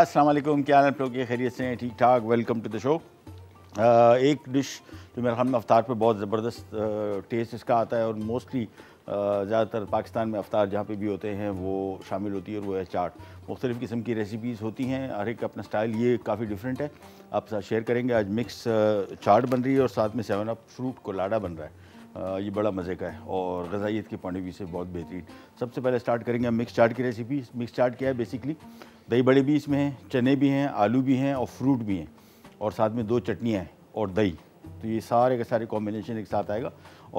अस्सलाम वालेकुम, क्या हाल आप लोग? खैरियत से हैं? ठीक ठाक। Welcome to the show. एक डिश जो मेरे ख्याल में अफ्तार पे बहुत ज़बरदस्त टेस्ट इसका आता है और मोस्टली ज़्यादातर पाकिस्तान में अफ्तार जहाँ पे भी होते हैं वो शामिल होती है और वो है चाट। मुख्तलिफ़ किस्म की रेसिपीज़ होती हैं, हर एक अपना स्टाइल, ये काफ़ी डिफरेंट है। आप साथ शेयर करेंगे। आज मिक्स चाट बन रही है और साथ में 7 अप फ्रूट कोलाडा बन रहा है। ये बड़ा मज़े का है और ग़ज़ाइयत के पॉइंट ऑफ व्यू से बहुत बेहतरीन। सबसे पहले स्टार्ट करेंगे हम मिक्स चाट की रेसिपी। मिक्स चाट क्या है? बेसिकली दही बड़े भी इसमें हैं, चने भी हैं, आलू भी हैं और फ्रूट भी हैं और साथ में 2 चटनियाँ हैं और दही। तो ये सारे के सारे कॉम्बिनेशन एक साथ आएगा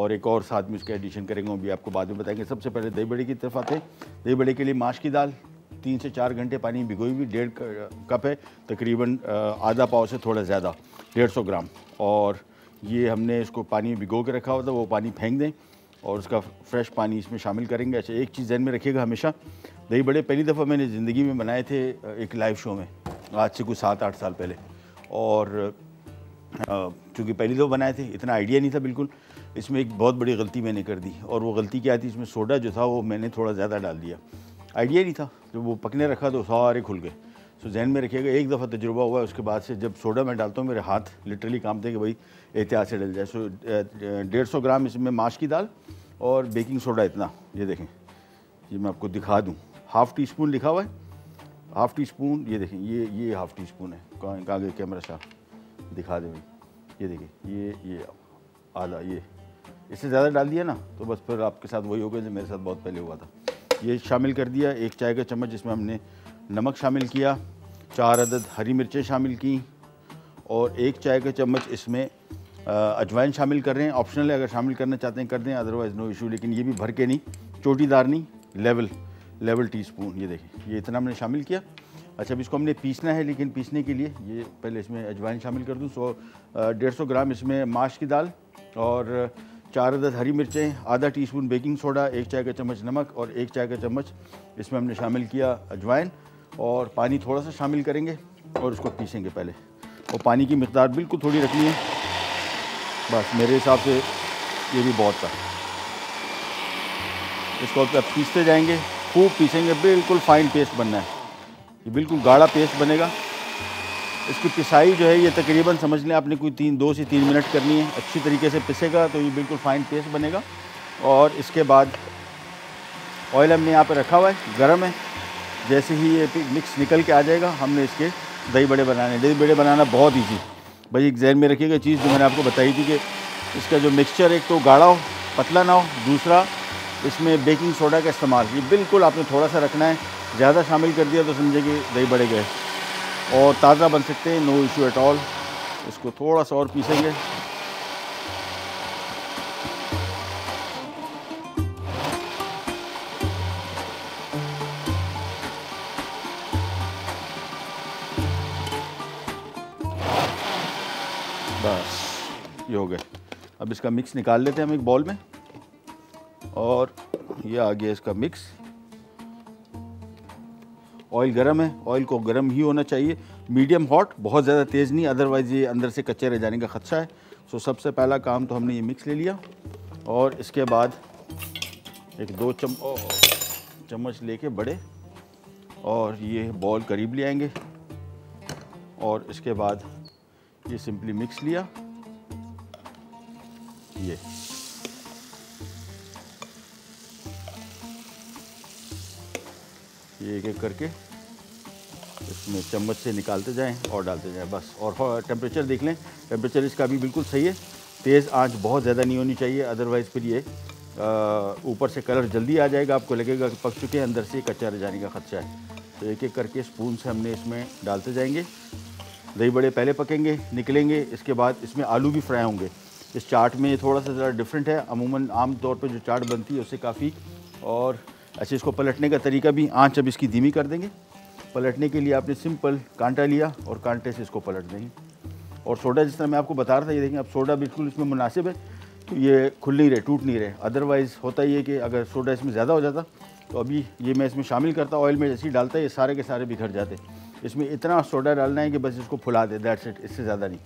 और एक और साथ में उसका एडिशन करेंगे, वो भी आपको बाद में बताएंगे। सबसे पहले दही बड़े की तरफ आते हैं। दही बड़े के लिए माश की दाल 3 से 4 घंटे पानी भिगोई हुई, 1.5 कप है, तकरीबन आधा पाव से थोड़ा ज़्यादा, 150 ग्राम। और ये हमने इसको पानी में भिगो के रखा हुआ था, वो पानी फेंक दें और उसका फ्रेश पानी इसमें शामिल करेंगे। अच्छा, एक चीज़ ध्यान में रखिएगा हमेशा, दही बड़े पहली दफ़ा मैंने ज़िंदगी में बनाए थे एक लाइव शो में, आज से कुछ 7-8 साल पहले। और चूँकि पहली दफ़ा बनाए थे इतना आइडिया नहीं था बिल्कुल। इसमें एक बहुत बड़ी गलती मैंने कर दी और वो गलती क्या थी, इसमें सोडा जो था वो मैंने थोड़ा ज़्यादा डाल दिया, आइडिया नहीं था। जब वो पकने रखा तो सारे खुल गए। तो जहन में रखिएगा, एक दफ़ा तजुर्बा हुआ है, उसके बाद से जब सोडा मैं डालता हूँ मेरे हाथ लिटरली कांपते हैं कि भाई एहतियात से डल जाए। सो 150 ग्राम इसमें माश की दाल और बेकिंग सोडा, इतना, ये देखें, ये मैं आपको दिखा दूँ, ½ टी स्पून लिखा हुआ है, ½ टी स्पून, ये देखें, ये ½ टी स्पून है। कहाँ गए कैमरा साहब, दिखा दें। ये देखें, ये आधा, ये इससे ज़्यादा डाल दिया ना तो बस फिर आपके साथ वही हो गया जो मेरे साथ बहुत पहले हुआ था। ये शामिल कर दिया। 1 चाय का चम्मच इसमें हमने नमक शामिल किया, 4 अदद हरी मिर्चें शामिल की और 1 चाय का चम्मच इसमें अजवाइन शामिल कर रहे हैं। ऑप्शनल है, अगर शामिल करना चाहते हैं कर दें, अदरवाइज़ नो इशू। लेकिन ये भी भर के नहीं, चोटीदार नहीं, लेवल टीस्पून। ये देखें, ये इतना हमने शामिल किया। अच्छा, अब इसको हमने पीसना है, लेकिन पीसने के लिए ये पहले इसमें अजवाइन शामिल कर दूँ। 150 ग्राम इसमें माश की दाल और 4 अदद हरी मिर्चें, ½ टी स्पून बेकिंग सोडा, 1 चाय का चम्मच नमक और 1 चाय का चम्मच इसमें हमने शामिल किया अजवाइन और पानी थोड़ा सा शामिल करेंगे और उसको पीसेंगे पहले। और पानी की मिक़दार बिल्कुल थोड़ी रखनी है, बस मेरे हिसाब से ये भी बहुत था। इसको अब पीसते जाएंगे, खूब पीसेंगे, बिल्कुल फ़ाइन पेस्ट बनना है, ये बिल्कुल गाढ़ा पेस्ट बनेगा। इसकी पिसाई जो है ये तकरीबन समझ लें आपने कोई 2 से 3 मिनट करनी है। अच्छी तरीके से पिसेगा तो ये बिल्कुल फ़ाइन पेस्ट बनेगा। और इसके बाद ऑयल हमने यहाँ पर रखा हुआ है, गर्म है। जैसे ही ये मिक्स निकल के आ जाएगा हमने इसके दही बड़े बनाने। दही बड़े बनाना बहुत ईजी भाई, एक जहन में रखिएगा चीज़ जो मैंने आपको बताई थी कि इसका जो मिक्सचर एक तो गाढ़ा हो, पतला ना हो, दूसरा इसमें बेकिंग सोडा का इस्तेमाल ये बिल्कुल आपने थोड़ा सा रखना है। ज़्यादा शामिल कर दिया तो समझे कि दही बड़े गए और ताज़ा बन सकते हैं, नो इशू एट ऑल। इसको थोड़ा सा और पीसेंगे। बस ये हो गए। अब इसका मिक्स निकाल लेते हैं हम एक बॉल में और ये आ गया इसका मिक्स। ऑयल गर्म है, ऑयल को गर्म ही होना चाहिए, मीडियम हॉट, बहुत ज़्यादा तेज़ नहीं, अदरवाइज़ ये अंदर से कच्चे रह जाने का ख़दशा है। सो सबसे पहला काम तो हमने ये मिक्स ले लिया और इसके बाद एक 2 चम्मच लेके बड़े और ये बॉल करीब ले आएंगे और इसके बाद ये सिंपली मिक्स लिया। ये एक-एक करके इसमें चम्मच से निकालते जाएं और डालते जाएं बस। और टेम्परेचर देख लें, टेम्परेचर इसका भी बिल्कुल सही है। तेज़ आंच बहुत ज़्यादा नहीं होनी चाहिए, अदरवाइज़ फिर ये ऊपर से कलर जल्दी आ जाएगा, आपको लगेगा कि पक चुके हैं, अंदर से कच्चा रह जाने का खदशा है। तो एक एक करके स्पून से हमने इसमें डालते जाएंगे। दही बड़े पहले पकेंगे, निकलेंगे, इसके बाद इसमें आलू भी फ्राई होंगे। इस चाट में ये थोड़ा सा ज़रा डिफरेंट है, अमूमन आम तौर पे जो चाट बनती है उससे काफ़ी। और अच्छा, इसको पलटने का तरीका भी, आंच अब इसकी धीमी कर देंगे। पलटने के लिए आपने सिंपल कांटा लिया और कांटे से इसको पलट देंगे। और सोडा जिस तरह मैं आपको बता रहा था, ये देखें अब सोडा बिल्कुल इसमें मुनासिब है, तो ये खुल नहीं रहे, टूट नहीं रहे। अदरवाइज़ होता ये कि अगर सोडा इसमें ज़्यादा हो जाता तो अभी ये मैं इसमें शामिल करता, ऑयल में जैसे ही डालता ये सारे के सारे बिखर जाते। इसमें इतना सोडा डालना है कि बस इसको फुला दे, दैट्स इट, इससे ज़्यादा नहीं।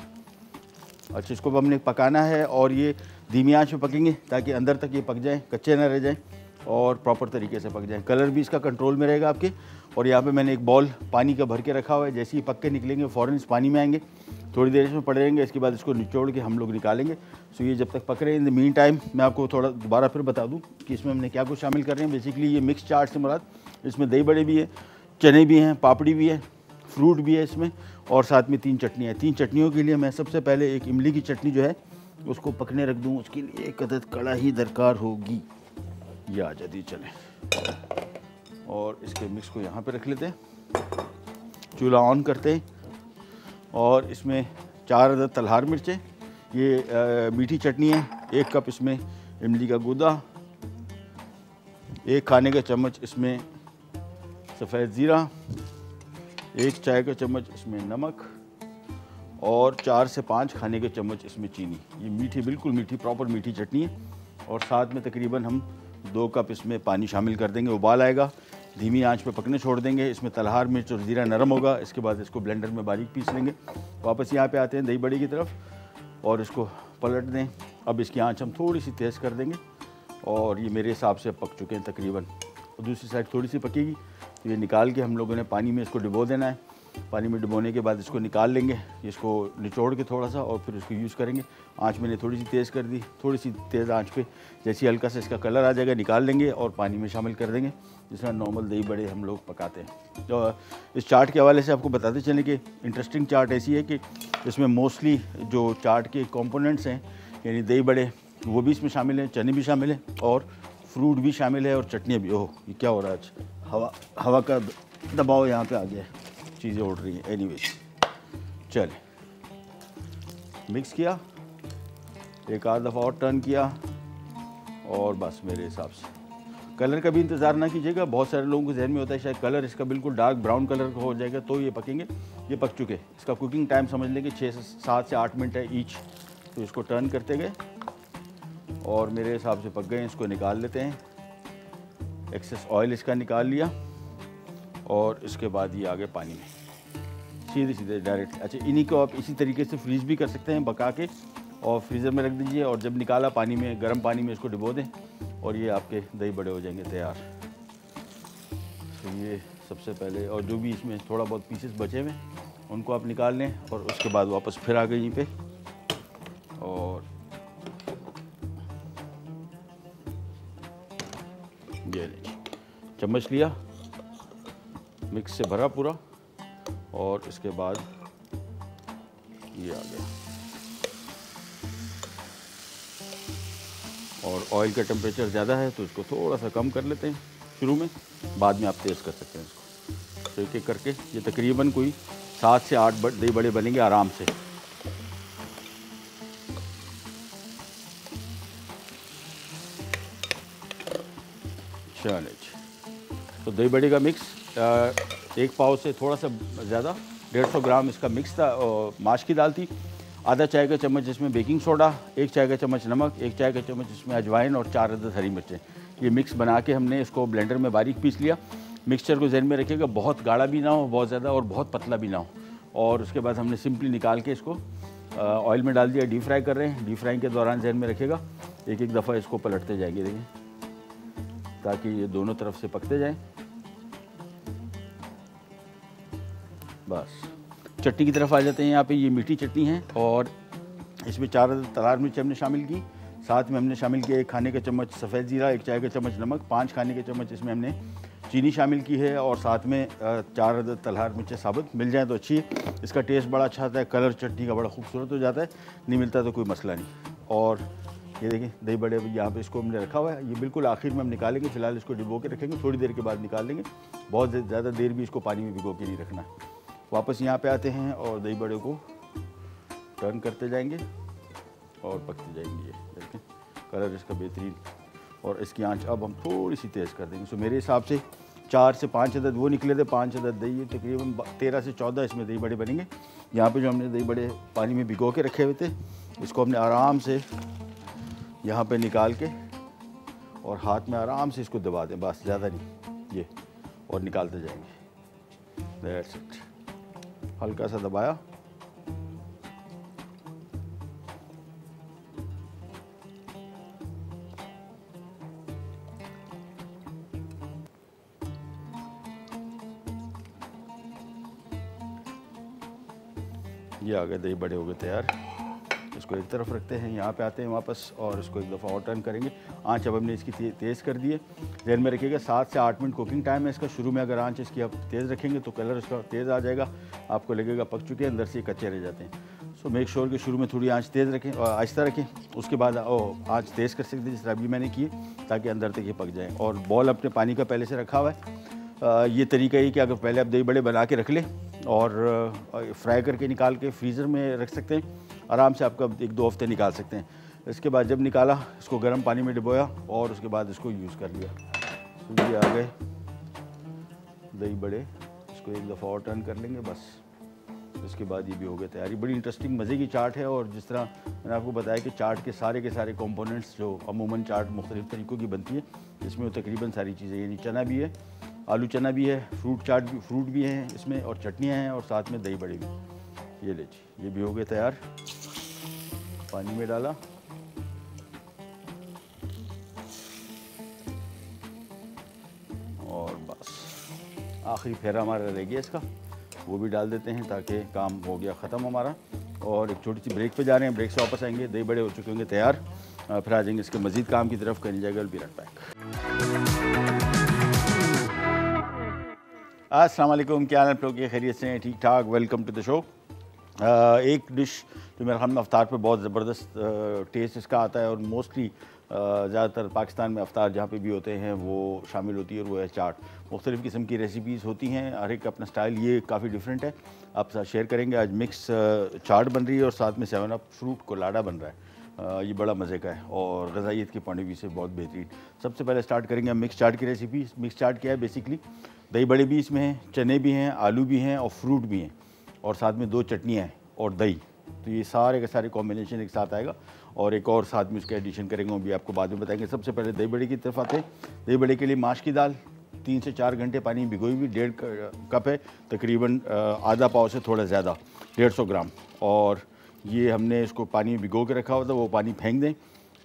अच्छा, इसको हमने पकाना है और ये धीमी आंच पे पकेंगे ताकि अंदर तक ये पक जाएँ, कच्चे ना रह जाएँ और प्रॉपर तरीके से पक जाएँ। कलर भी इसका कंट्रोल में रहेगा आपके और यहाँ पे मैंने एक बॉल पानी का भर के रखा हुआ है। जैसे ही पक्के निकलेंगे फ़ौरन इस पानी में आएंगे, थोड़ी देर इसमें पड़े रहेंगे, इसके बाद इसको निचोड़ के हम लोग निकालेंगे। सो ये जब तक पक रहे हैं, इन द मीन टाइम मैं आपको थोड़ा दोबारा फिर बता दूँ कि इसमें हमने क्या कुछ शामिल कर रहे हैं। बेसिकली ये मिक्स चाट से मुराद इसमें दही बड़े भी है, चने भी हैं, पापड़ी भी है, फ्रूट भी है इसमें, और साथ में 3 चटनियाँ। 3 चटनियों के लिए मैं सबसे पहले एक इमली की चटनी जो है उसको पकने रख दूँ। उसके लिए एक अदद कड़ाही दरकार होगी, ये आ जाती है। चलें, और इसके मिक्स को यहाँ पे रख लेते हैं। चूल्हा ऑन करते हैं और इसमें 4 अदद तलहार मिर्चें, ये मीठी चटनी है। 1 कप इसमें इमली का गूदा, 1 खाने का चम्मच इसमें सफ़ेद ज़ीरा, 1 चाय का चम्मच इसमें नमक, और 4 से 5 खाने के चम्मच इसमें चीनी। ये मीठी, बिल्कुल मीठी, प्रॉपर मीठी चटनी है। और साथ में तकरीबन हम 2 कप इसमें पानी शामिल कर देंगे। उबाल आएगा, धीमी आंच पे पकने छोड़ देंगे। इसमें तलहार मिर्च और जीरा नरम होगा। इसके बाद इसको ब्लेंडर में बारीक पीस लेंगे। वापस यहाँ पे आते हैं दही बड़े की तरफ और इसको पलट दें। अब इसकी आंच हम थोड़ी सी तेज़ कर देंगे और ये मेरे हिसाब से पक चुके हैं तकरीबन। दूसरी साइड थोड़ी सी पकेगी तो ये निकाल के हम लोगों ने पानी में इसको डुबो देना है। पानी में डुबोने के बाद इसको निकाल लेंगे, इसको निचोड़ के थोड़ा सा, और फिर इसको यूज़ करेंगे। आंच मैंने थोड़ी सी तेज़ कर दी, थोड़ी सी तेज़ आंच पे जैसे हल्का सा इसका कलर आ जाएगा निकाल लेंगे और पानी में शामिल कर देंगे, जिस तरह नॉर्मल दही बड़े हम लोग पकाते हैं। तो इस चाट के हवाले से आपको बताते चलें कि इंटरेस्टिंग चाट ऐसी है कि इसमें मोस्टली जो चाट के कॉम्पोनेंट्स हैं, यानी दही बड़े वो भी इसमें शामिल हैं, चने भी शामिल हैं, और फ्रूट भी शामिल है, और चटनियाँ भी। ओह, ये क्या हो रहा है आज? हवा का दबाव यहाँ पर आ गया है, चीज़ें उड़ रही हैं। एनीवेज, चले मिक्स किया, 1 आध दफ़ा और टर्न किया, और बस मेरे हिसाब से कलर का भी इंतज़ार ना कीजिएगा। बहुत सारे लोगों को जहन में होता है शायद कलर इसका बिल्कुल डार्क ब्राउन कलर का हो जाएगा तो ये पकेंगे। ये पक चुके, इसका कुकिंग टाइम समझ लेंगे 6 से 7 से 8 मिनट है ईच। तो इसको टर्न करते गए और मेरे हिसाब से पक गए। इसको निकाल लेते हैं, एक्सेस ऑयल इसका निकाल लिया, और इसके बाद ये आगे पानी में सीधे सीधे डायरेक्ट। अच्छा, इन्हीं को आप इसी तरीके से फ्रीज भी कर सकते हैं, पका के और फ्रीज़र में रख दीजिए, और जब निकाला पानी में, गर्म पानी में इसको डुबो दें, और ये आपके दही बड़े हो जाएंगे तैयार। तो ये सबसे पहले, और जो भी इसमें थोड़ा बहुत पीसेस बचे हुए उनको आप निकाल लें, और उसके बाद वापस फिर आ गए यहीं पर। और ये लीजिए, चम्मच लिया, मिक्स से भरा पूरा, और इसके बाद ये आ गया। और ऑयल का टेम्परेचर ज़्यादा है तो इसको थोड़ा सा कम कर लेते हैं शुरू में, बाद में आप तेज़ कर सकते हैं इसको। तो एक-एक करके ये तकरीबन कोई 7 से 8 दही बड़े बनेंगे आराम से। चलिए, तो दही बड़े का मिक्स 1 पाव से थोड़ा सा ज़्यादा, 150 ग्राम इसका मिक्स था, माश की दाल थी, 1/2 चाय का चम्मच इसमें बेकिंग सोडा, 1 चाय का चम्मच नमक, 1 चाय का चम्मच इसमें अजवाइन, और 4 अदद हरी मिर्चें। ये मिक्स बना के हमने इसको ब्लेंडर में बारीक पीस लिया। मिक्सचर को जहन में रखिएगा, बहुत गाढ़ा भी ना हो, बहुत ज़्यादा और बहुत पतला भी ना हो। और उसके बाद हमने सिंपली निकाल के इसको ऑयल में डाल दिया। डीप फ्राई कर रहे हैं, डीप फ्राइंग के दौरान जहन में रखिएगा एक-एक दफ़ा इसको पलटते जाएंगे, देखिए, ताकि ये दोनों तरफ से पकते जाएँ। बस चटनी की तरफ आ जाते हैं। यहाँ पे ये मीठी चटनी है और इसमें 4 तलवार मिर्च हमने शामिल की, साथ में हमने शामिल किया 1 खाने का चम्मच सफ़ेद ज़ीरा, 1 चाय का चम्मच नमक, 5 खाने के चम्मच इसमें हमने चीनी शामिल की है, और साथ में 4 तलवार मिर्चें साबुत मिल जाए तो अच्छी है। इसका टेस्ट बड़ा अच्छा आता है, कलर चटनी का बड़ा खूबसूरत हो जाता है, नहीं मिलता तो कोई मसला नहीं। और ये देखिए दही बड़े यहाँ पे इसको हमने रखा हुआ है, ये बिल्कुल आखिर में हम निकालेंगे। फ़िलहाल इसको डिबो के रखेंगे, थोड़ी देर के बाद निकाल लेंगे, बहुत ज़्यादा देर भी इसको पानी में भिगो के नहीं रखना है। वापस यहाँ पे आते हैं और दही बड़े को टर्न करते जाएंगे और पकते जाएंगे। ये देखें कलर इसका बेहतरीन, और इसकी आंच अब हम थोड़ी सी तेज़ कर देंगे। सो मेरे हिसाब से 4 से 5 अदद वो निकले थे, 5 अदद दही, तकरीबन 13 से 14 इसमें दही बड़े बनेंगे। यहाँ पे जो हमने दही बड़े पानी में भिगो के रखे हुए थे, इसको हमने आराम से यहाँ पर निकाल के और हाथ में आराम से इसको दबा दें, बस ज़्यादा नहीं, ये, और निकालते जाएँगे। दैट्स इट, हल्का सा दबाया, ये आ गए, दही बड़े हो गए तैयार। इसको एक तरफ रखते हैं, यहाँ पे आते हैं वापस और इसको एक दफ़ा और टर्न करेंगे। आंच अब हमने इसकी तेज़ कर दी है। ध्यान में रखिएगा 7 से 8 मिनट कुकिंग टाइम है इसका। शुरू में अगर आंच इसकी आप तेज़ रखेंगे तो कलर इसका तेज़ आ जाएगा, आपको लगेगा पक चुके हैं, अंदर से कच्चे रह जाते हैं। सो मेक श्योर कि शुरू में थोड़ी आंच तेज़ रखें और आहिस्ता रखें, उसके बाद आंच तेज़ कर सकते हैं जिस तरह अभी मैंने की, ताकि अंदर तक ये पक जाए। और बॉल अपने पानी का पहले से रखा हुआ है। ये तरीका ही कि अगर पहले आप दही बड़े बना के रख लें और फ्राई करके निकाल के फ्रीज़र में रख सकते हैं, आराम से आपका 1-2 हफ्ते निकाल सकते हैं। इसके बाद जब निकाला इसको गर्म पानी में डुबोया और उसके बाद इसको यूज़ कर लिया। तो ये आ गए दही बड़े, इसको एक दफ़ा और टर्न कर लेंगे बस। उसके बाद ये भी हो गया तैयारी। बड़ी इंटरेस्टिंग मज़े की चाट है। और जिस तरह मैंने आपको बताया कि चाट के सारे कॉम्पोनेंट्स जो अमूमन चाट मुख्तलिफ़ तरीक़ों की बनती है, इसमें तकरीबन सारी चीज़ें, यानी चना भी है, आलू चना भी है, फ्रूट भी हैं इसमें, और चटनियाँ हैं, और साथ में दही बड़े भी। ये ले जी, ये भी हो गए तैयार। पानी में डाला, और बस आखिरी फेरा हमारा रह गया इसका, वो भी डाल देते हैं ताकि काम हो गया ख़त्म हमारा। और एक छोटी सी ब्रेक पे जा रहे हैं, ब्रेक से वापस आएंगे, दही बड़े हो चुके होंगे तैयार, फिर आ जाएंगे इसके मज़ीद काम की तरफ। कर लीजिएगा, बी राइट बैक। अस्सलाम वालेकुम, क्या हाल आप लोग, खैरियत से हैं? ठीक ठाक। Welcome to the show. एक डिश जो मेरे ख्याल में अफ्तार पे बहुत ज़बरदस्त टेस्ट इसका आता है, और मोस्टली ज़्यादातर पाकिस्तान में अफ्तार जहाँ पे भी होते हैं वो शामिल होती है, और वो है चाट। मुख्तलिफ़ किस्म की रेसिपीज़ होती हैं, हर एक अपना स्टाइल, ये काफ़ी डिफरेंट है, आप साथ शेयर करेंगे। आज मिक्स चाट बन रही है और साथ में 7 अप फ्रूट कोलाडा बन रहा है। ये बड़ा मज़े का है और ग़ज़ाइयत के पॉइंट ऑफ व्यू से बहुत बेहतरीन। सबसे पहले स्टार्ट करेंगे हम मिक्स चाट की रेसिपी। मिक्स चाट क्या है? बेसिकली दही बड़े भी इसमें हैं, चने भी हैं, आलू भी हैं और फ्रूट भी हैं, और साथ में 2 चटनियाँ हैं और दही। तो ये सारे के सारे कॉम्बिनेशन एक साथ आएगा, और एक और साथ में उसका एडिशन करेंगे, वो भी आपको बाद में बताएंगे। सबसे पहले दही बड़े की तरफ आते हैं। दही बड़े के लिए माश की दाल 3 से 4 घंटे पानी में भिगोई हुई, 1.5 कप है तकरीबन, आधा पाव से थोड़ा ज़्यादा, 150 ग्राम। और ये हमने इसको पानी में भिगो के रखा हुआ था, वो पानी फेंक दें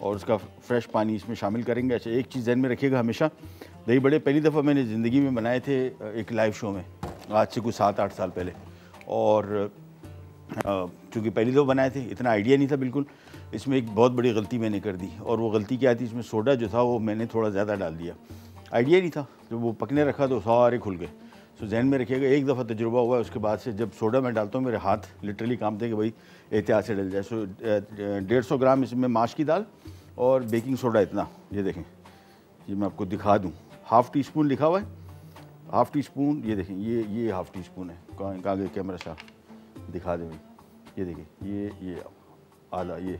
और उसका फ्रेश पानी इसमें शामिल करेंगे। अच्छा, एक चीज़ ध्यान में रखिएगा हमेशा, दही बड़े पहली दफ़ा मैंने ज़िंदगी में बनाए थे एक लाइव शो में, आज से कुछ 7-8 साल पहले। और चूँकि पहली दफ़ा बनाए थे इतना आइडिया नहीं था बिल्कुल, इसमें एक बहुत बड़ी गलती मैंने कर दी। और वो गलती क्या थी, इसमें सोडा जो था वो मैंने थोड़ा ज़्यादा डाल दिया, आइडिया नहीं था। जब वो पकने रखा तो सारे खुल गए। तो जहन में रखिएगा, एक दफ़ा तजुर्बा हुआ है, उसके बाद से जब सोडा मैं डालता हूँ मेरे हाथ लिटरली कांपते हैं कि भाई एहतियात से डल जाए। सो 150 ग्राम इसमें माश की दाल और बेकिंग सोडा इतना, ये देखें, ये मैं आपको दिखा दूँ, ½ टी स्पून लिखा हुआ है, ½ टी स्पून, ये देखें, ये ½ टी स्पून है। कहाँ गए कैमरा साहब, दिखा दें, ये देखें, ये आधा, ये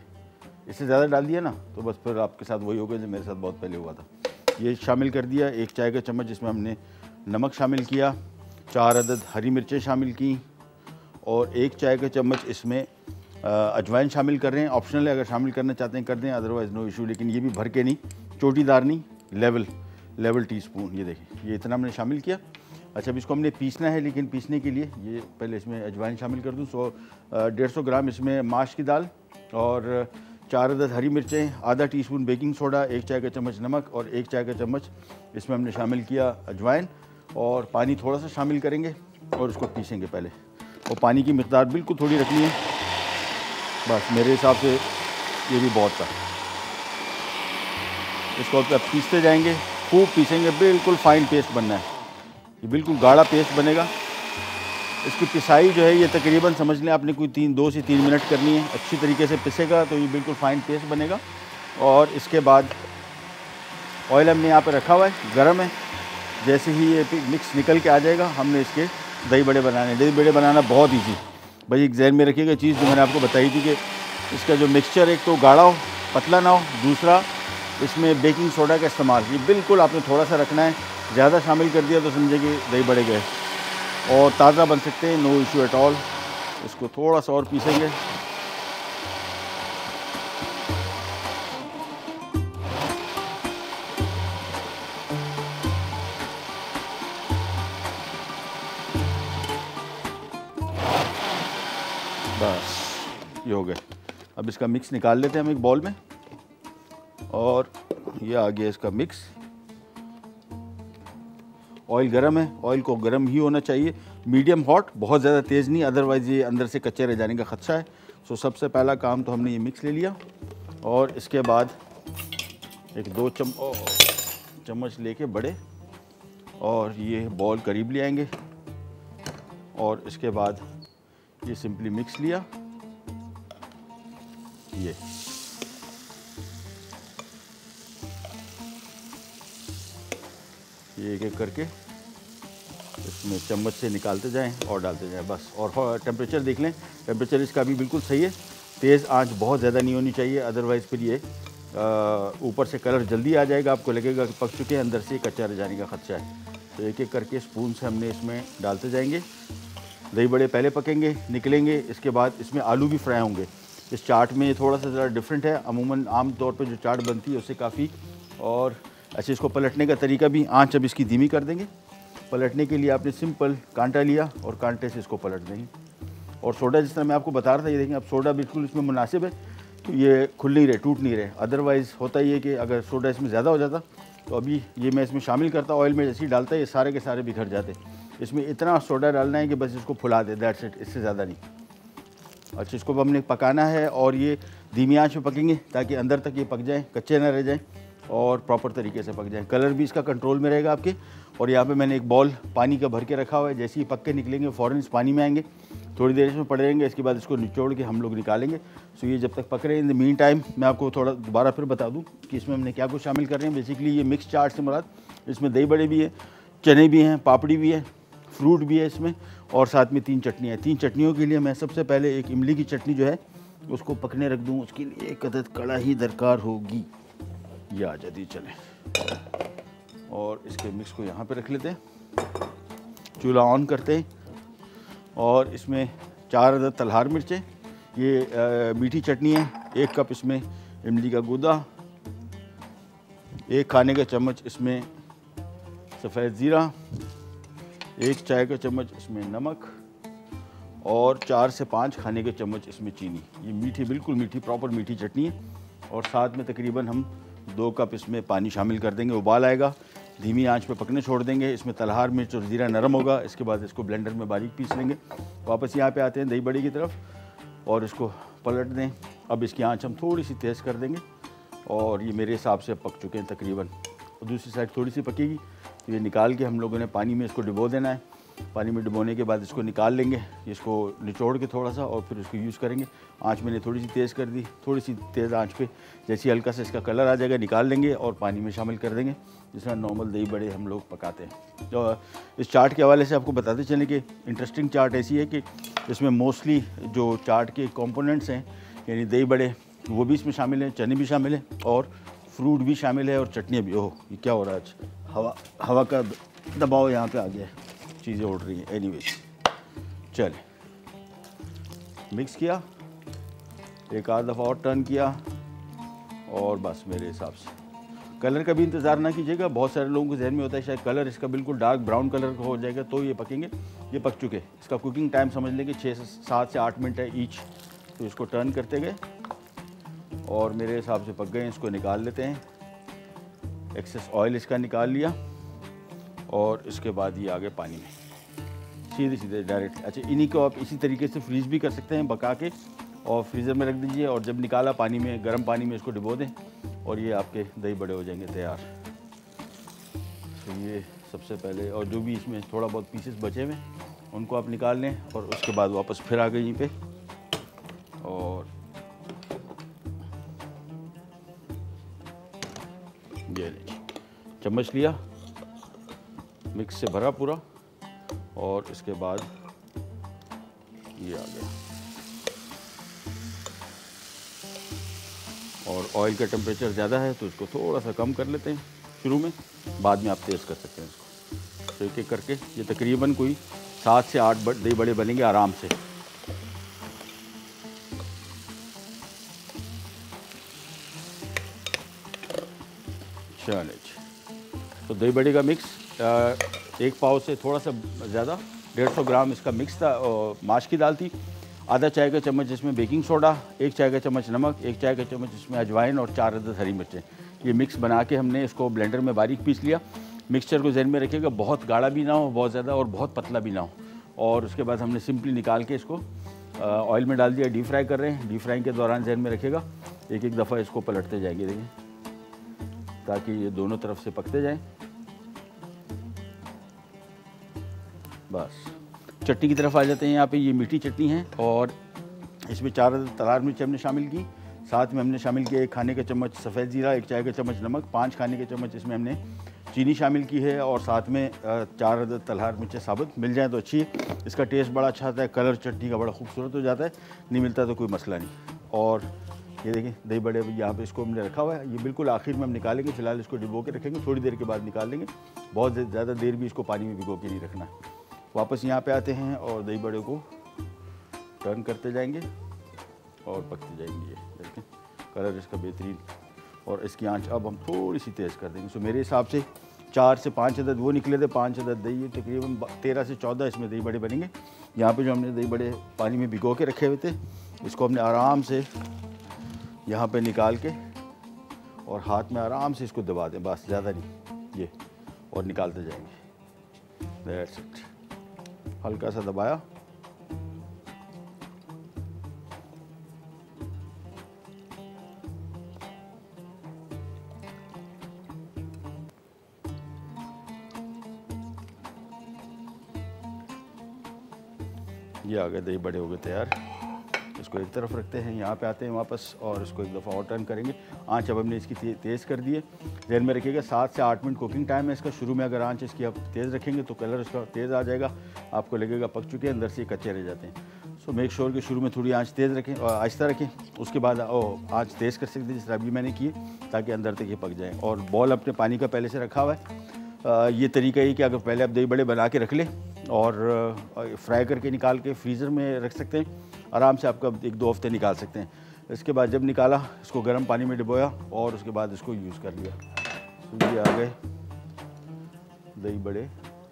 इससे ज़्यादा डाल दिया ना तो बस फिर आपके साथ वही हो गया जो मेरे साथ बहुत पहले हुआ था। ये शामिल कर दिया, 1 चाय का चम्मच इसमें हमने नमक शामिल किया, 4 अदद हरी मिर्चें शामिल की, और 1 चाय का चम्मच इसमें अजवाइन शामिल कर रहे हैं। ऑप्शनल है, अगर शामिल करना चाहते हैं कर दें, अदरवाइज़ नो इशू। लेकिन ये भी भर के नहीं, चोटीदार नहीं, लेवल टीस्पून, ये देखें, ये इतना हमने शामिल किया। अच्छा, अब इसको हमने पीसना है, लेकिन पीसने के लिए ये पहले इसमें अजवाइन शामिल कर दूँ। 150 ग्राम इसमें माश की दाल और 4 अदद हरी मिर्चें, ½ टी स्पून बेकिंग सोडा, 1 चाय का चम्मच नमक, और 1 चाय का चम्मच इसमें हमने शामिल किया अजवाइन, और पानी थोड़ा सा शामिल करेंगे और उसको पीसेंगे पहले। और पानी की मिकदार बिल्कुल थोड़ी रखनी है, बस मेरे हिसाब से ये भी बहुत था। इसको अब पीसते जाएंगे, खूब पीसेंगे, बिल्कुल फ़ाइन पेस्ट बनना है, ये बिल्कुल गाढ़ा पेस्ट बनेगा। इसकी पिसाई जो है ये तकरीबन समझ लें आपने कोई 2 से 3 मिनट करनी है। अच्छी तरीके से पिसेगा तो ये बिल्कुल फ़ाइन पेस्ट बनेगा। और इसके बाद ऑयल हमने यहाँ पर रखा हुआ है, गर्म है, जैसे ही ये मिक्स निकल के आ जाएगा हमने इसके दही बड़े बनाने। दही बड़े बनाना बहुत ईजी, भाई एक जहन में रखिएगा चीज़ जो मैंने आपको बताई थी कि इसका जो मिक्सचर एक तो गाढ़ा हो, पतला ना हो, दूसरा इसमें बेकिंग सोडा का इस्तेमाल ये बिल्कुल आपने थोड़ा सा रखना है। ज़्यादा शामिल कर दिया तो समझे कि दही बड़े गए, और ताज़ा बन सकते हैं, नो इशू एट ऑल। इसको थोड़ा सा और पीसेंगे, बस ये हो गए। अब इसका मिक्स निकाल लेते हैं हम एक बॉल में, और ये आ गया इसका मिक्स। ऑयल गर्म है, ऑयल को गर्म ही होना चाहिए, मीडियम हॉट, बहुत ज़्यादा तेज़ नहीं, अदरवाइज़ ये अंदर से कच्चे रह जाने का ख़दशा है। सो सबसे पहला काम तो हमने ये मिक्स ले लिया और इसके बाद एक दो चम्मच लेके बड़े और ये बॉल करीब ले आएंगे और इसके बाद ये सिंपली मिक्स लिया ये। एक एक करके इसमें चम्मच से निकालते जाएं और डालते जाएं बस। और टेम्परेचर देख लें, टेम्परेचर इसका भी बिल्कुल सही है। तेज़ आंच बहुत ज़्यादा नहीं होनी चाहिए, अदरवाइज़ फिर ये ऊपर से कलर जल्दी आ जाएगा, आपको लगेगा कि पक चुके हैं, अंदर से कच्चा रह जाने का खदशा है। तो एक एक करके स्पून से हमने इसमें डालते जाएंगे। दही बड़े पहले पकेंगे, निकलेंगे, इसके बाद इसमें आलू भी फ्राई होंगे। इस चाट में थोड़ा सा ज़रा डिफरेंट है, अमूमन आम तौर पर जो चाट बनती है उससे काफ़ी। और अच्छा, इसको पलटने का तरीका भी, आंच अब इसकी धीमी कर देंगे। पलटने के लिए आपने सिंपल कांटा लिया और कांटे से इसको पलट देंगे। और सोडा जिस तरह मैं आपको बता रहा था, ये देखें अब सोडा बिल्कुल इसमें मुनासिब है तो ये खुल नहीं रहे, टूट नहीं रहे। अदरवाइज़ होता ये कि अगर सोडा इसमें ज़्यादा हो जाता तो अभी ये मैं इसमें शामिल करता, ऑयल में जैसे ही डालता ये सारे के सारे बिखर जाते। इसमें इतना सोडा डालना है कि बस इसको फुला दे, दैट्स इट, इससे ज़्यादा नहीं। अच्छा, इसको हमने पकाना है और ये धीमी आँच में पकेंगे ताकि अंदर तक ये पक जाएँ, कच्चे ना रह जाएँ और प्रॉपर तरीके से पक जाएँ। कलर भी इसका कंट्रोल में रहेगा आपके। और यहाँ पे मैंने एक बॉल पानी का भर के रखा हुआ है, जैसे ही पक के निकलेंगे फ़ौरन इस पानी में आएंगे, थोड़ी देर इसमें पड़े रहेंगे, इसके बाद इसको निचोड़ के हम लोग निकालेंगे। सो ये जब तक पक रहे हैं, इन द मीन टाइम मैं आपको थोड़ा दोबारा फिर बता दूँ कि इसमें हमने क्या कुछ शामिल कर रहे हैं। बेसिकली ये मिक्स चाट से मुराद इसमें दही बड़े भी हैं, चने भी हैं, पापड़ी भी है, फ्रूट भी है इसमें, और साथ में तीन चटनियाँ। तीन चटनियों के लिए मैं सबसे पहले एक इमली की चटनी जो है उसको पकने रख दूँ, उसके लिए एक अदद कड़ाही दरकार होगी। ये आ जाती चले और इसके मिक्स को यहाँ पे रख लेते हैं, चूल्हा ऑन करते हैं और इसमें 4 अदद तलहार मिर्चें, ये मीठी चटनी है, 1 कप इसमें इमली का गूदा, 1 खाने का चम्मच इसमें सफ़ेद ज़ीरा, 1 चाय का चम्मच इसमें नमक और 4 से 5 खाने के चम्मच इसमें चीनी। ये मीठी, बिल्कुल मीठी, प्रॉपर मीठी चटनी है। और साथ में तकरीबन हम 2 कप इसमें पानी शामिल कर देंगे। उबाल आएगा, धीमी आंच पे पकने छोड़ देंगे, इसमें तलहार मिर्च और ज़ीरा नरम होगा। इसके बाद इसको ब्लेंडर में बारीक पीस लेंगे। वापस यहाँ पे आते हैं दही बड़े की तरफ और इसको पलट दें। अब इसकी आंच हम थोड़ी सी तेज़ कर देंगे और ये मेरे हिसाब से पक चुके हैं तकरीबन। और दूसरी साइड थोड़ी सी पकेगी तो ये निकाल के हम लोगों ने पानी में इसको डुबो देना है। पानी में डुबोने के बाद इसको निकाल लेंगे, इसको निचोड़ के थोड़ा सा, और फिर इसको यूज़ करेंगे। आंच मैंने थोड़ी सी तेज़ कर दी, थोड़ी सी तेज़ आंच पे जैसे हल्का सा इसका कलर आ जाएगा निकाल लेंगे और पानी में शामिल कर देंगे, जिस तरह नॉर्मल दही बड़े हम लोग पकाते हैं। तो इस चाट के हवाले से आपको बताते चलें कि इंटरेस्टिंग चाट ऐसी है कि इसमें मोस्टली जो चाट के कॉम्पोनेंट्स हैं, यानी दही बड़े वो भी इसमें शामिल हैं, चने भी शामिल हैं और फ्रूट भी शामिल है और चटनियाँ भी। ओह, ये क्या हो रहा है आज, हवा का दबाव यहाँ पर आ गया है, चीज़ें उड़ रही हैं। एनीवेज, चले मिक्स किया, 1 आध दफ़ा और टर्न किया और बस। मेरे हिसाब से कलर का भी इंतज़ार ना कीजिएगा, बहुत सारे लोगों के जहन में होता है शायद कलर इसका बिल्कुल डार्क ब्राउन कलर का हो जाएगा तो ये पकेंगे। ये पक चुके, इसका कुकिंग टाइम समझ लें कि 6 से 7 से 8 मिनट है ईच। तो इसको टर्न करते गए और मेरे हिसाब से पक गए। इसको निकाल लेते हैं, एक्सेस ऑयल इसका निकाल लिया और इसके बाद ये आगे पानी में सीधे सीधे डायरेक्ट। अच्छा, इन्हीं को आप इसी तरीके से फ्रीज़ भी कर सकते हैं, पका के और फ्रीज़र में रख दीजिए और जब निकाला पानी में, गर्म पानी में इसको डुबो दें और ये आपके दही बड़े हो जाएंगे तैयार। तो ये सबसे पहले, और जो भी इसमें थोड़ा बहुत पीसेस बचे हुए उनको आप निकाल लें और उसके बाद वापस फिर आ गए यहीं पर। और ये लीजिए, चम्मच लिया, मिक्स से भरा पूरा और इसके बाद ये आ गया। और ऑयल का टेम्परेचर ज़्यादा है तो इसको थोड़ा सा कम कर लेते हैं शुरू में, बाद में आप तेज़ कर सकते हैं इसको। तो एक एक करके ये तकरीबन कोई 7 से 8 दही बड़े बनेंगे आराम से। चलिए, तो दही बड़े का मिक्स 1 पाव से थोड़ा सा ज़्यादा, 150 ग्राम इसका मिक्स था, माश की दाल थी, 1/2 चाय का चम्मच इसमें बेकिंग सोडा, 1 चाय का चम्मच नमक, 1 चाय का चम्मच इसमें अजवाइन और 4 अदद हरी मिर्चें। ये मिक्स बना के हमने इसको ब्लेंडर में बारीक पीस लिया। मिक्सचर को जहन में रखिएगा, बहुत गाढ़ा भी ना हो बहुत ज़्यादा और बहुत पतला भी ना हो। और उसके बाद हमने सिंपली निकाल के इसको ऑयल में डाल दिया। डीप फ्राई कर रहे हैं। डीप फ्राइंग के दौरान जहन में रखिएगा एक एक दफ़ा इसको पलटते जाएंगे, देखिए, ताकि ये दोनों तरफ से पकते जाएं। बस चटनी की तरफ आ जाते हैं। यहाँ पे ये मीठी चटनी है और इसमें 4 तलार मिर्च हमने शामिल की। साथ में हमने शामिल किया 1 खाने का चम्मच सफ़ेद ज़ीरा, 1 चाय का चम्मच नमक, 5 खाने के चम्मच इसमें हमने चीनी शामिल की है और साथ में 4 अदद तलहार मिर्चें साबुत। मिल जाए तो अच्छी है, इसका टेस्ट बड़ा अच्छा आता है, कलर चटनी का बड़ा खूबसूरत हो जाता है, नहीं मिलता तो कोई मसला नहीं। और ये देखिए दही बड़े यहाँ पे इसको हमने रखा हुआ है, ये बिल्कुल आखिर में हम निकालेंगे। फ़िलहाल इसको डिबो के रखेंगे, थोड़ी देर के बाद निकाल लेंगे, बहुत ज़्यादा देर भी इसको पानी में भिगो के नहीं रखना। वापस यहाँ पे आते हैं और दही बड़े को टर्न करते जाएंगे और पकते जाएंगे। ये देखें कलर इसका बेहतरीन। और इसकी आंच अब हम थोड़ी सी तेज़ कर देंगे। सो मेरे हिसाब से 4 से 5 अदद वो निकले थे, 5 अदद दही, तकरीबन 13 से 14 इसमें दही बड़े बनेंगे। यहाँ पे जो हमने दही बड़े पानी में भिगो के रखे हुए थे, इसको हमने आराम से यहाँ पे निकाल के और हाथ में आराम से इसको दबा दें, बस ज़्यादा नहीं, ये और निकालते जाएंगे। That's it. हल्का सा दबाया, ये आ गए दही बड़े हो गए तैयार। इसको एक तरफ रखते हैं। यहाँ पे आते हैं वापस और इसको एक दफ़ा और टर्न करेंगे। आंच अब हमने इसकी तेज़ कर दी है। ध्यान में रखिएगा 7 से 8 मिनट कुकिंग टाइम है इसका। शुरू में अगर आंच इसकी आप तेज़ रखेंगे तो कलर इसका तेज़ आ जाएगा, आपको लगेगा पक चुके हैं, अंदर से कच्चे रह जाते हैं। सो मेक श्योर कि शुरू में थोड़ी आंच तेज़ रखें और आहिस्ता रखें। उसके बाद आंच तेज़ कर सकते हैं जिस तरह अभी मैंने की, ताकि अंदर तक ये पक जाएँ। और बॉल अपने पानी का पहले से रखा हुआ है। ये तरीका ही कि अगर पहले आप दही बड़े बना के रख लें और फ्राई करके निकाल के फ्रीज़र में रख सकते हैं, आराम से आपका 1-2 हफ्ते निकाल सकते हैं। इसके बाद जब निकाला इसको गर्म पानी में डुबोया और उसके बाद इसको यूज़ कर लिया। तो ये आ गए दही बड़े,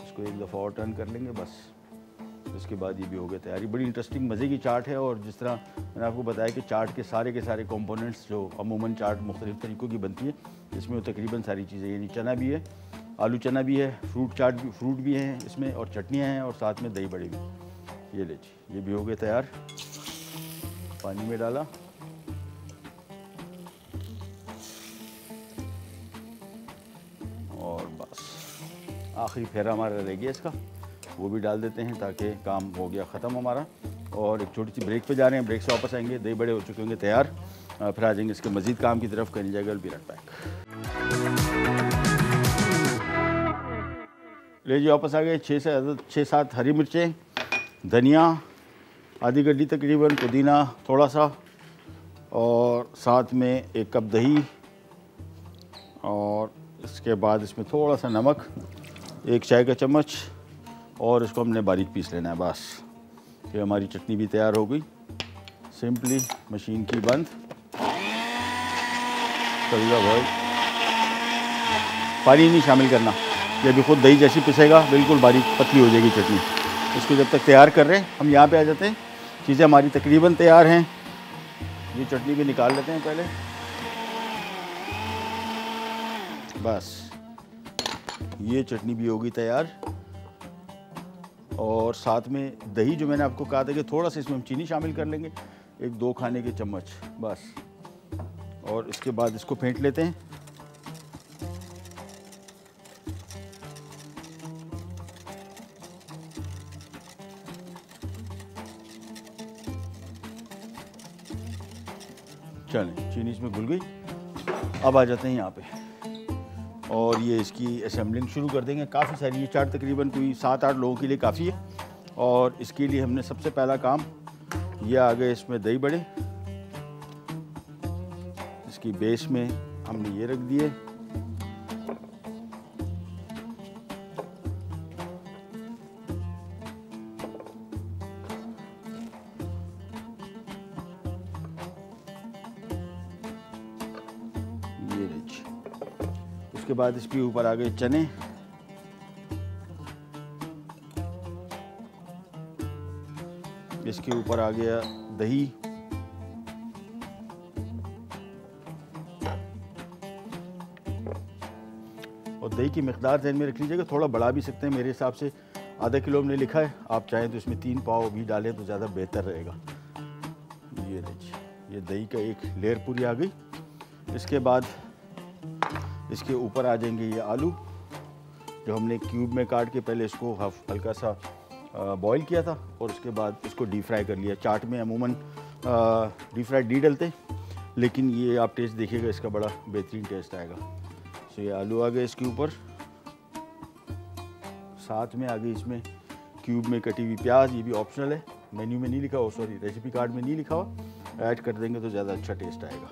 इसको एक दफ़ा और टर्न कर लेंगे, बस उसके बाद ये भी हो गए तैयारी। बड़ी इंटरेस्टिंग मज़े की चाट है। और जिस तरह मैंने आपको बताया कि चाट के सारे कॉम्पोनेंट्स जो अमूमन चाट मुख्तलिफ़ तरीक़ों की बनती है, इसमें तकरीबन सारी चीज़ें, यानी चना भी है, आलू चना भी है, फ्रूट भी हैं इसमें, और चटनियाँ हैं और साथ में दही बड़े भी। ये ले जी, ये भी हो गए तैयार। पानी में डाला, और बस आखिरी फेरा हमारा रह गया इसका, वो भी डाल देते हैं ताकि काम हो गया ख़त्म हमारा। और एक छोटी सी ब्रेक पे जा रहे हैं, ब्रेक से वापस आएंगे, दही बड़े हो चुके होंगे तैयार, फिर आ जाएंगे इसके मज़ीद काम की तरफ। कहीं जाएगा बिराट पैक। ले जी वापस आ गए। 6-7 हरी मिर्चें, धनिया आधी गड्डी तकरीबन, पुदीना थोड़ा सा, और साथ में 1 कप दही, और इसके बाद इसमें थोड़ा सा नमक, 1 चाय का चम्मच, और इसको हमने बारीक पीस लेना है। बस ये हमारी चटनी भी तैयार हो गई। सिंपली मशीन की बंद करेगा भाई, पानी नहीं शामिल करना, ये भी खुद दही जैसी पिसेगा, बिल्कुल बारीक पतली हो जाएगी चटनी। इसको जब तक तैयार कर रहे हैं हम यहाँ पे आ जाते हैं। चीज़ें हमारी तकरीबन तैयार हैं। ये चटनी भी निकाल लेते हैं पहले। बस ये चटनी भी होगी तैयार। और साथ में दही जो मैंने आपको कहा था कि थोड़ा सा इसमें हम चीनी शामिल कर लेंगे, 1-2 खाने के चम्मच बस। और इसके बाद इसको फेंट लेते हैं। चलें, चीनी इसमें घुल गई। अब आ जाते हैं यहाँ पे और ये इसकी असेंबलिंग शुरू कर देंगे। काफ़ी सारी ये चाट तकरीबन कोई 7-8 लोगों के लिए काफ़ी है। और इसके लिए हमने सबसे पहला काम, ये आ गए इसमें दही बड़े, इसकी बेस में हमने ये रख दिए। उसके बाद इसके ऊपर आ गए चने, इसके ऊपर आ गया दही, और दही की मिकदार ध्यान में रख लीजिएगा, थोड़ा बढ़ा भी सकते हैं। मेरे हिसाब से आधा किलो हमने लिखा है, आप चाहें तो इसमें 3 पाव भी डालें तो ज़्यादा बेहतर रहेगा। ये देखिए, ये दही का एक लेयर पूरी आ गई। इसके बाद इसके ऊपर आ जाएंगे ये आलू जो हमने क्यूब में काट के पहले इसको हल्का सा बॉईल किया था और उसके बाद इसको डीप फ्राई कर लिया। चाट में अमूमन डीप फ्राई नहीं डलते, लेकिन ये आप टेस्ट देखिएगा इसका, बड़ा बेहतरीन टेस्ट आएगा। सो ये आलू आ गए, इसके ऊपर साथ में आ गई इसमें क्यूब में कटी हुई प्याज। ये भी ऑप्शनल है, मेन्यू में नहीं लिखा हो, सॉरी रेसिपी कार्ड में नहीं लिखा हो, ऐड कर देंगे तो ज़्यादा अच्छा टेस्ट आएगा।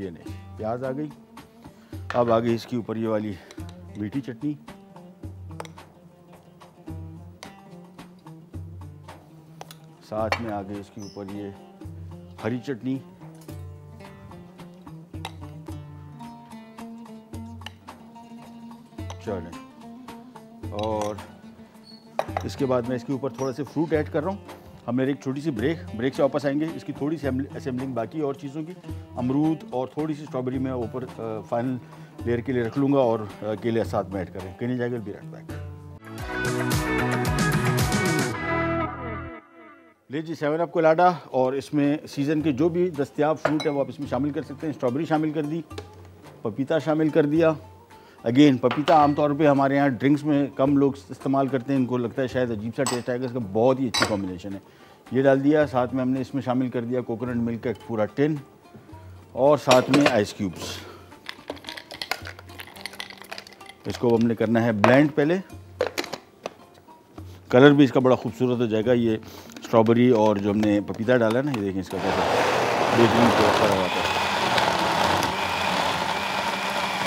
ये नहीं, प्याज आ गई। अब आ गई इसके ऊपर ये वाली मीठी चटनी। साथ में आ गई इसके ऊपर ये हरी चटनी। चलें, और इसके बाद मैं इसके ऊपर थोड़ा से फ्रूट ऐड कर रहा हूँ। हम मेरे एक छोटी सी ब्रेक से वापस आएंगे। इसकी थोड़ी सी असेंबलिंग बाकी और चीज़ों की, अमरूद और थोड़ी सी स्ट्रॉबेरी मैं ऊपर फाइनल लेयर के लिए रख लूँगा और केले साथ में ऐड करें। कहने जाएगा बी राइट बैक। ले जी 7 अप कोलाडा, और इसमें सीज़न के जो भी दस्तियाब फ्रूट है वो आप इसमें शामिल कर सकते हैं। स्ट्रॉबेरी शामिल कर दी, पपीता शामिल कर दिया। अगेन पपीता आमतौर पे हमारे यहाँ ड्रिंक्स में कम लोग इस्तेमाल करते हैं, इनको लगता है शायद अजीब सा टेस्ट आएगा, इसका बहुत ही अच्छी कॉम्बिनेशन है। ये डाल दिया, साथ में हमने इसमें शामिल कर दिया कोकोनट मिल्क का एक पूरा 10 और साथ में आइस क्यूब्स। इसको हमने करना है ब्लेंड पहले। कलर भी इसका बड़ा खूबसूरत हो जाएगा, ये स्ट्रॉबेरी और जो हमने पपीता डाला है ना, ये देखें इसका कैसा।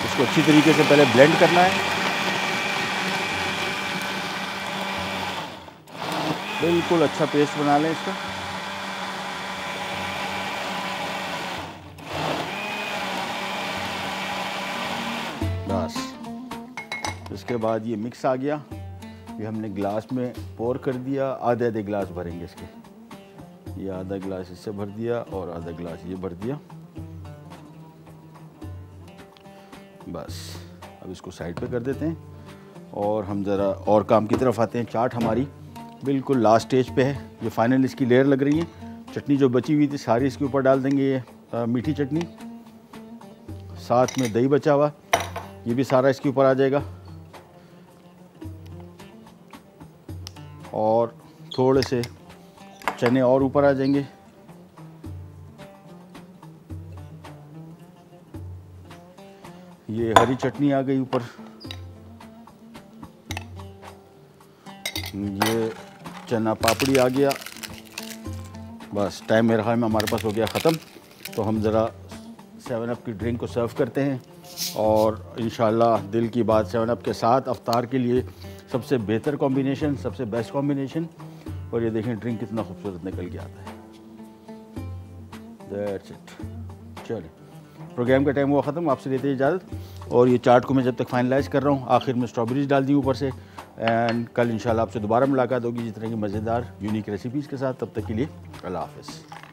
इसको अच्छी तरीके से पहले ब्लेंड करना है, बिल्कुल अच्छा पेस्ट बना लें इसका। बस, इसके बाद ये मिक्स आ गया, ये हमने ग्लास में पोर कर दिया। आधे आधे ग्लास भरेंगे इसके, ये आधा ग्लास इससे भर दिया और आधा ग्लास ये भर दिया। बस, अब इसको साइड पे कर देते हैं और हम ज़रा और काम की तरफ आते हैं। चाट हमारी बिल्कुल लास्ट स्टेज पे है, ये फाइनल इसकी लेयर लग रही है। चटनी जो बची हुई थी सारी इसके ऊपर डाल देंगे, ये मीठी चटनी, साथ में दही बचा हुआ ये भी सारा इसके ऊपर आ जाएगा। और थोड़े से चने और ऊपर आ जाएंगे। ये हरी चटनी आ गई ऊपर, ये चना पापड़ी आ गया। बस टाइम मेरा ख्याल में हमारे पास हो गया ख़त्म, तो हम ज़रा 7 अप की ड्रिंक को सर्व करते हैं और इंशाल्लाह दिल की बात 7 अप के साथ अफ्तार के लिए सबसे बेहतर कॉम्बिनेशन, सबसे बेस्ट कॉम्बिनेशन। और ये देखें ड्रिंक कितना खूबसूरत निकल के आता है। That's it. चलिए, प्रोग्राम का टाइम हुआ ख़त्म, आपसे लेते हैं इजाज़त। और ये चाट को मैं जब तक फाइनलाइज़ कर रहा हूँ, आखिर में स्ट्रॉबेरीज डाल दी ऊपर से। एंड कल इंशाल्लाह आपसे दोबारा मुलाकात होगी जिस तरह की मज़ेदार यूनिक रेसिपीज़ के साथ। तब तक के लिए अल्लाह हाफ़िज़।